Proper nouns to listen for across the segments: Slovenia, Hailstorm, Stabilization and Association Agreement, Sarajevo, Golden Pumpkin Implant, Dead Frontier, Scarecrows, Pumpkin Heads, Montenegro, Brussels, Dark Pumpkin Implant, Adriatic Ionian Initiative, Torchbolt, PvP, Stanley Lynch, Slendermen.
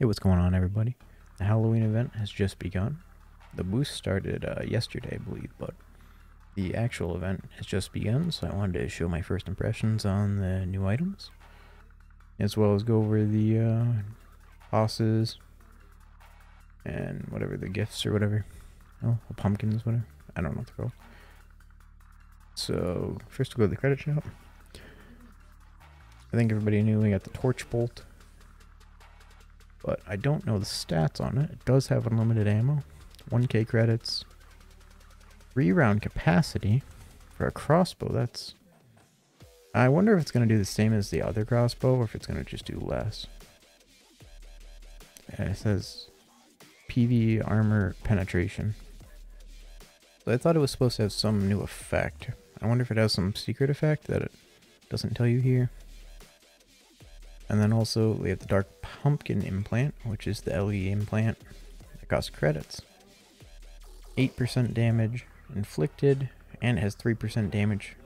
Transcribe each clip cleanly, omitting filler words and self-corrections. Hey, what's going on, everybody? The Halloween event has just begun. The boost started yesterday, I believe, but the actual event has just begun, so I wanted to show my first impressions on the new items, as well as go over the bosses and whatever the gifts or whatever. Oh, the pumpkins, whatever. I don't know what they're called. So, first we'll go to the credit shop. I think everybody knew we got the torch bolt, but I don't know the stats on it. It does have unlimited ammo, 1k credits, 3-round capacity for a crossbow. That's... I wonder if it's going to do the same as the other crossbow or if it's going to just do less. And it says PV armor penetration. So I thought it was supposed to have some new effect. I wonder if it has some secret effect that it doesn't tell you here. And then also we have the Dark Pumpkin Implant, which is the LE implant that costs credits. 8% damage inflicted, and it has 3% damage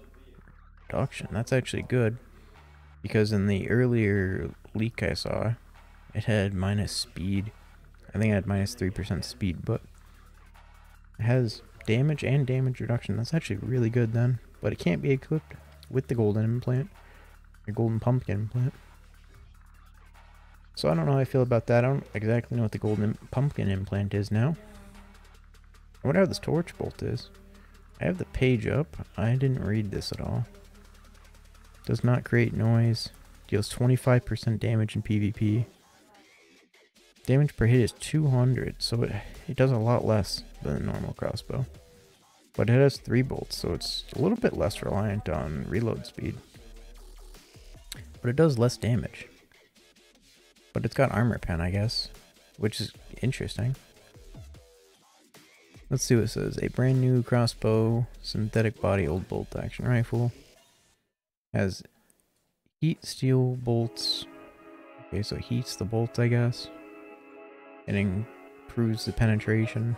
reduction. That's actually good, because in the earlier leak I saw, it had minus speed. I think it had minus 3% speed, but it has damage and damage reduction. That's actually really good then, but it can't be equipped with the Golden Implant, the Golden Pumpkin Implant. So I don't know how I feel about that. I don't exactly know what the Golden Pumpkin Implant is now. I wonder how this torch bolt is. I have the page up. I didn't read this at all. Does not create noise. Deals 25% damage in PvP. Damage per hit is 200, so it does a lot less than a normal crossbow. But it has 3 bolts, so it's a little bit less reliant on reload speed. But it does less damage. But it's got armor pen, I guess, which is interesting. Let's see what it says. A brand new crossbow, synthetic body, old bolt action rifle. Has heat steel bolts. Okay, so it heats the bolt, I guess. It improves the penetration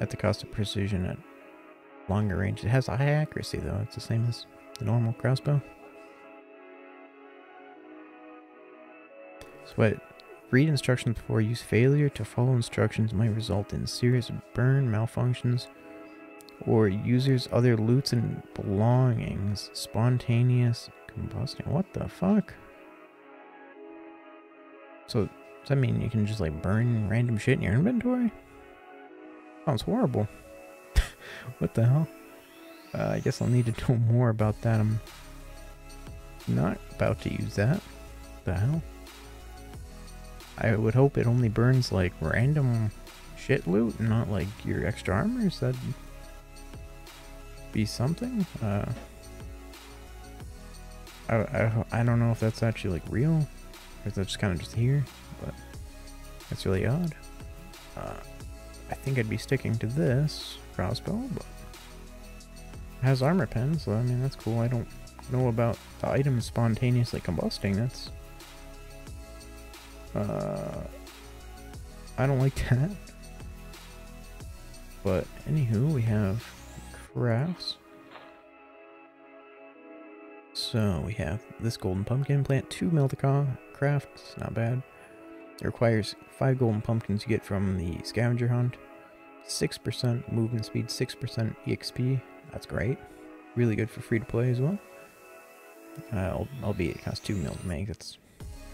at the cost of precision at longer range. It has high accuracy, though. It's the same as the normal crossbow. But read instructions before use. Failure to follow instructions might result in serious burn, malfunctions, or users' other loots and belongings. Spontaneous combustion. What the fuck? So, does that mean you can just like burn random shit in your inventory? Sounds horrible. What the hell? I guess I'll need to know more about that. I'm not about to use that. What the hell? I would hope it only burns like random shit loot and not like your extra armors. That'd be something. I don't know if that's actually like real or if that's just kind of just here, but that's really odd. I think I'd be sticking to this crossbow, but it has armor pen, so I mean that's cool. I don't know about the items spontaneously combusting. That's... I don't like that. But anywho, we have crafts. So we have this Golden Pumpkin Plant, 2 mil to craft. It's not bad. It requires 5 golden pumpkins you get from the scavenger hunt. 6% movement speed, 6% EXP. That's great. Really good for free to play as well. Albeit it costs 2 mil to make. That's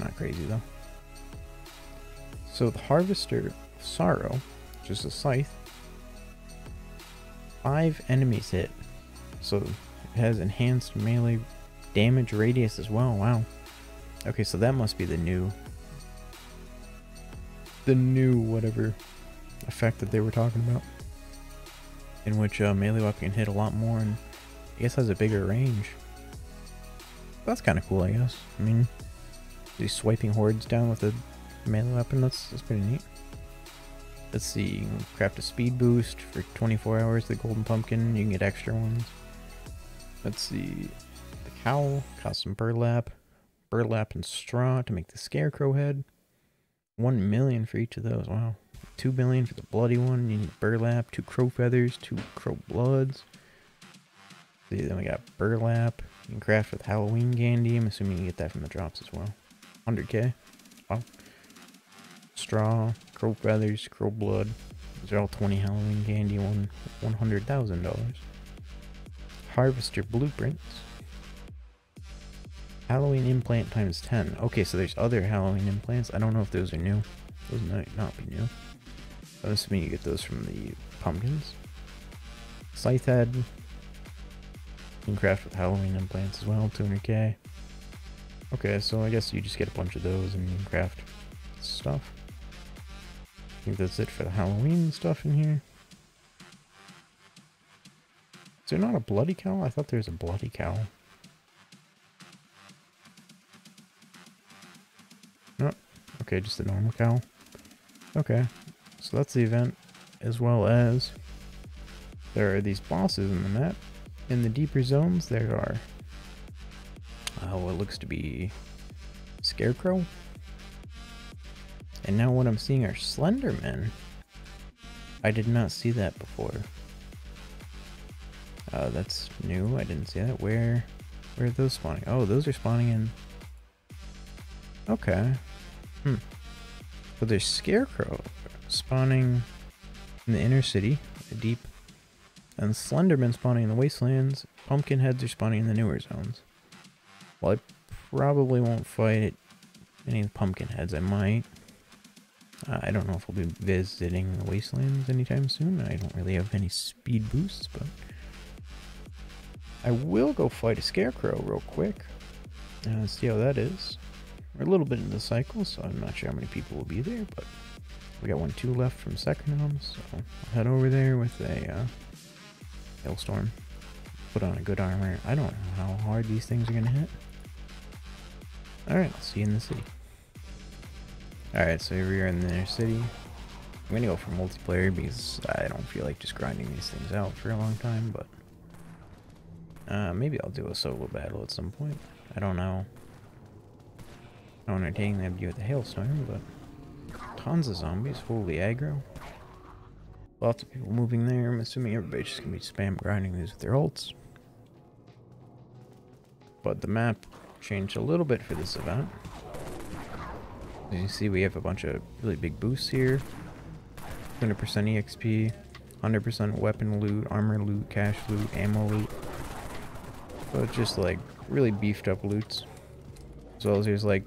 not crazy though. So the Harvester of Sorrow, just a scythe, 5 enemies hit, so it has enhanced melee damage radius as well. Wow. Okay, so that must be the new whatever effect that they were talking about, in which melee weapon can hit a lot more and I guess has a bigger range. That's kind of cool, I guess. I mean, these swiping hordes down with a melee weapon, that's pretty neat. Let's see, craft a speed boost for 24 hours, the golden pumpkin, you can get extra ones. Let's see, the cowl costs some burlap and straw to make the scarecrow head. 1 million for each of those. Wow. 2 million for the bloody one. You need burlap, 2 crow feathers, 2 crow bloods. Let's see, then we got burlap. You can craft with Halloween candy. I'm assuming you can get that from the drops as well. 100k. Wow. Straw, crow feathers, crow blood. These are all 20 Halloween candy, $100,000. Harvester blueprints. Halloween implant times 10. Okay, so there's other Halloween implants. I don't know if those are new. Those might not be new. I'm assuming you get those from the pumpkins. Scythe head. You can craft with Halloween implants as well, 200k. Okay, so I guess you just get a bunch of those and you can craft stuff. I think that's it for the Halloween stuff in here. Is there not a bloody cow? I thought there was a bloody cow. No, okay, just a normal cow. Okay, so that's the event, as well as there are these bosses in the map. In the deeper zones, there are what looks to be Scarecrow. And now what I'm seeing are Slendermen. I did not see that before. That's new. I didn't see that. Where are those spawning? Oh, those are spawning in. Okay. Hmm. So there's Scarecrow spawning in the inner city, deep, and Slendermen spawning in the wastelands. Pumpkin Heads are spawning in the newer zones. Well, I probably won't fight any of the Pumpkin Heads. I might. I don't know if we'll be visiting the wastelands anytime soon. I don't really have any speed boosts, but I will go fight a Scarecrow real quick and see how that is. We're a little bit in the cycle, so I'm not sure how many people will be there, but we got 1-2 left from Secrenom, so I'll head over there with a Hailstorm. Put on a good armor. I don't know how hard these things are going to hit. Alright, I'll see you in the city. Alright, so here we are in the inner city. I'm going to go for multiplayer because I don't feel like just grinding these things out for a long time, but maybe I'll do a solo battle at some point. I don't know how entertaining that'd be with the Hailstorm, but tons of zombies, fully aggro. Lots of people moving there. I'm assuming everybody's just going to be spam grinding these with their ults. But the map changed a little bit for this event. As you see, we have a bunch of really big boosts here. 100% EXP, 100% weapon loot, armor loot, cash loot, ammo loot. So it's just like really beefed up loots. As well as there's like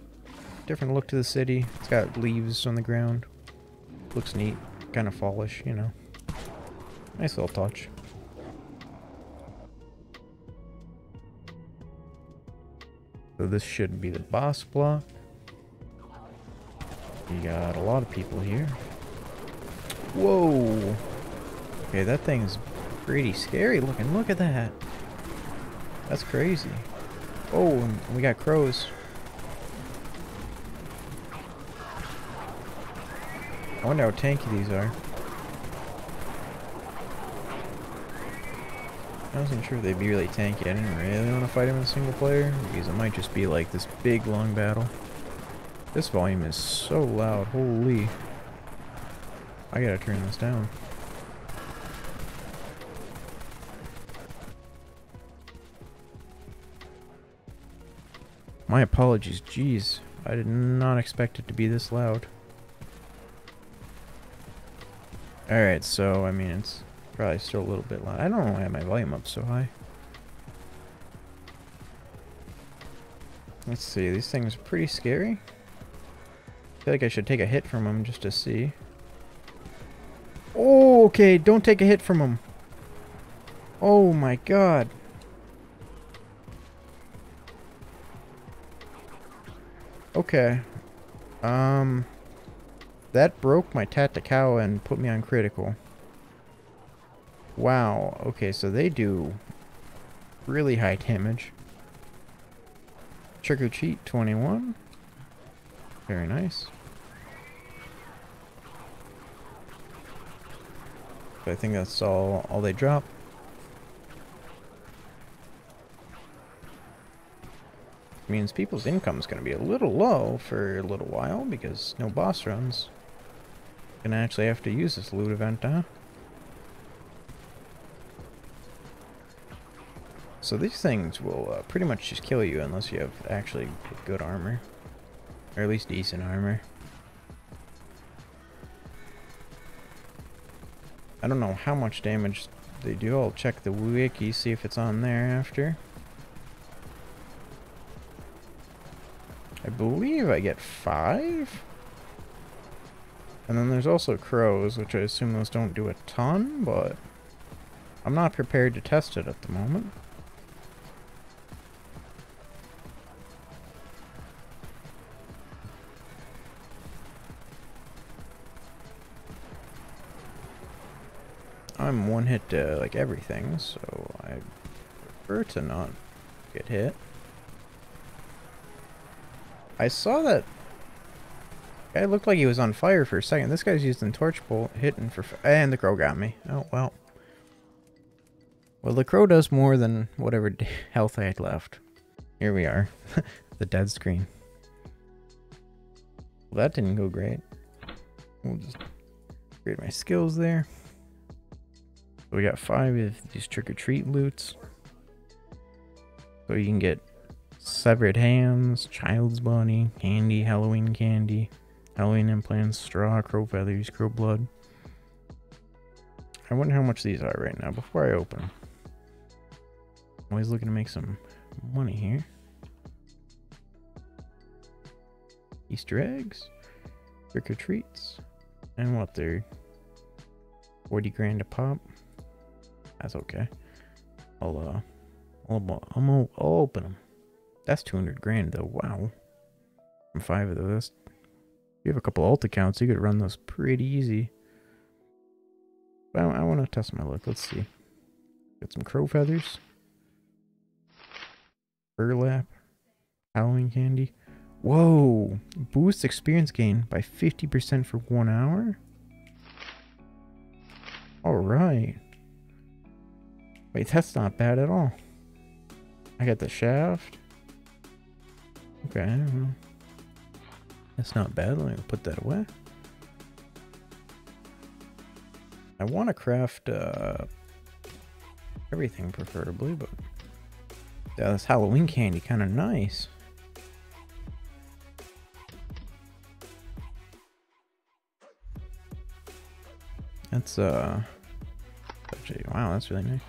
different look to the city. It's got leaves on the ground. Looks neat. Kind of fallish, you know. Nice little touch. So this should be the boss block. We got a lot of people here. Whoa! Okay, that thing's pretty scary looking. Look at that. That's crazy. Oh, and we got crows. I wonder how tanky these are. I wasn't sure if they'd be really tanky. I didn't really want to fight them in single player because it might just be like this big long battle. This volume is so loud. Holy. I gotta turn this down. My apologies. Jeez. I did not expect it to be this loud. Alright, so, I mean, it's probably still a little bit loud. I don't know why I have my volume up so high. Let's see, these things are pretty scary. I feel like I should take a hit from them just to see. Oh, okay, don't take a hit from them. Oh my god. Okay. That broke my Tactical and put me on critical. Wow. Okay, so they do really high damage. Trick or treat 21. Very nice. But I think that's all they drop. Means people's income is going to be a little low for a little while because no boss runs. Gonna actually have to use this loot event, huh? So these things will pretty much just kill you unless you have actually good armor. Or at least decent armor. I don't know how much damage they do. I'll check the wiki, see if it's on there after. I believe I get 5. And then there's also crows, which I assume those don't do a ton, but I'm not prepared to test it at the moment. I'm one hit to like everything, so I prefer to not get hit. I saw that guy looked like he was on fire for a second. This guy's using torch bolt, hitting for and the crow got me. Oh well. Well, the crow does more than whatever health I had left. Here we are, the dead screen. Well, that didn't go great. We'll just upgrade my skills there. So we got 5 of these trick-or-treat loots. So you can get severed hands, child's body, candy, Halloween implants, straw, crow feathers, crow blood. I wonder how much these are right now before I open them. Always looking to make some money here. Easter eggs, trick-or-treats, and what, they're 40 grand a pop. That's okay. I'll open them. That's 200 grand though. Wow. From 5 of those. If you have a couple alt accounts, you could run those pretty easy. But I want to test my luck. Let's see. Got some crow feathers. Burlap. Halloween candy. Whoa! Boosts experience gain by 50% for 1 hour? Alright. Wait, that's not bad at all. I got the shaft. Okay, well, that's not bad. Let me put that away. I want to craft everything preferably, but yeah, this Halloween candy kind of nice. That's actually, wow, that's really nice.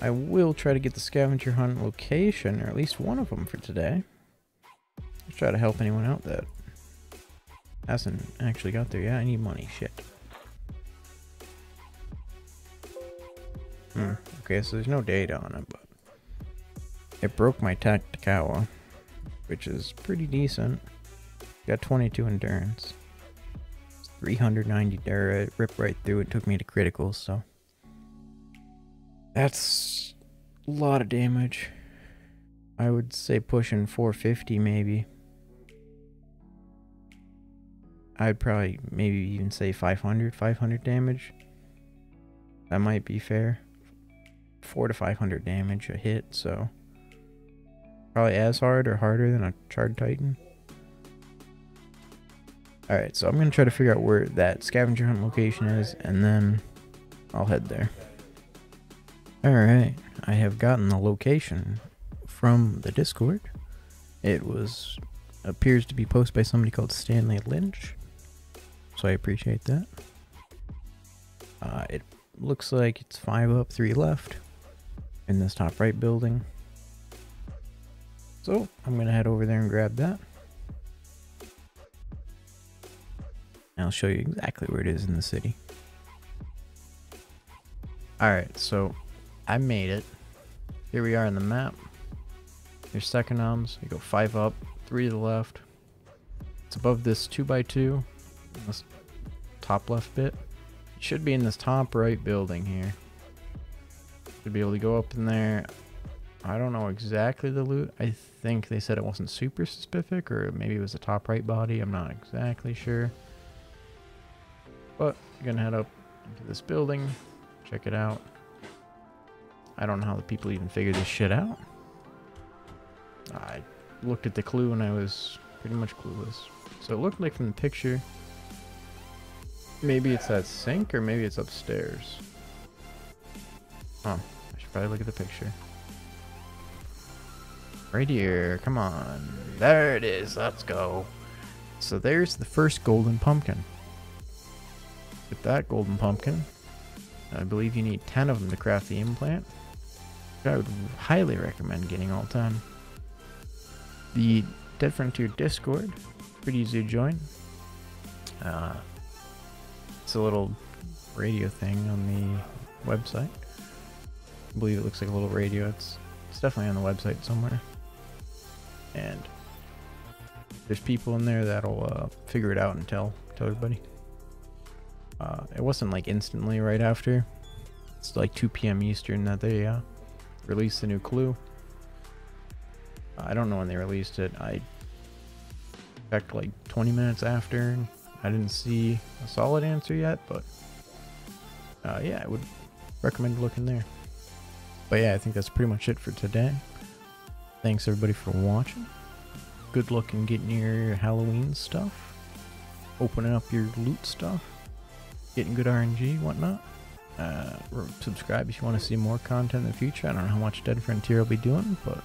I will try to get the scavenger hunt location, or at least one of them for today. Let's try to help anyone out that hasn't actually got there yet. I need money, shit. Okay, so there's no data on it, but it broke my Tacticawa, which is pretty decent. Got 22 endurance. 390 data, ripped right through, it took me to critical, so. That's a lot of damage. I would say pushing 450 maybe. I'd probably maybe even say 500 damage. That might be fair. 400 to 500 damage a hit, so. Probably as hard or harder than a Charred Titan. Alright, so I'm going to try to figure out where that scavenger hunt location is, and then I'll head there. Alright, I have gotten the location from the Discord. It was, appears to be posted by somebody called Stanley Lynch, so I appreciate that. It looks like it's 5 up, 3 left in this top right building. So I'm going to head over there and grab that. And I'll show you exactly where it is in the city. Alright, so I made it. Here we are in the map. There's second arms. You go 5 up, 3 to the left. It's above this 2x2, this top left bit. It should be in this top right building here. Should be able to go up in there. I don't know exactly the loot. I think they said it wasn't super specific, or maybe it was the top right body. I'm not exactly sure. But you're gonna head up into this building, check it out. I don't know how the people even figure this shit out. I looked at the clue and I was pretty much clueless. So it looked like from the picture, maybe it's that sink or maybe it's upstairs. Huh, I should probably look at the picture. Right here, come on. There it is, let's go. So there's the first golden pumpkin. Get that golden pumpkin. I believe you need 10 of them to craft the implant. I would highly recommend getting all 10. The Dead Frontier Discord, pretty easy to join. It's a little radio thing on the website. I believe it looks like a little radio. It's definitely on the website somewhere. And there's people in there that'll figure it out and tell everybody. It wasn't like instantly right after. It's like 2 p.m. Eastern that they released the new clue. I don't know when they released it. I checked like 20 minutes after. I didn't see a solid answer yet, but yeah, I would recommend looking there. But yeah, I think that's pretty much it for today. Thanks everybody for watching. Good luck in getting your Halloween stuff, opening up your loot stuff, getting good RNG and whatnot. Subscribe if you want to see more content in the future. I don't know how much Dead Frontier will be doing, but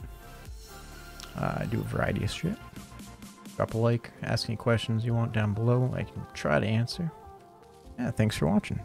I do a variety of shit. Drop a like, ask any questions you want down below. I can try to answer. Yeah, thanks for watching.